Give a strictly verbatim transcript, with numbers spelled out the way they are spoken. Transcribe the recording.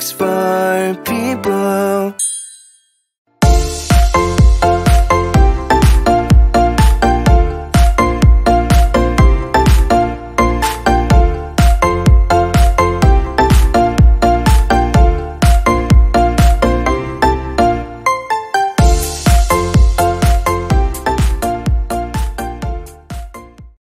Books for People.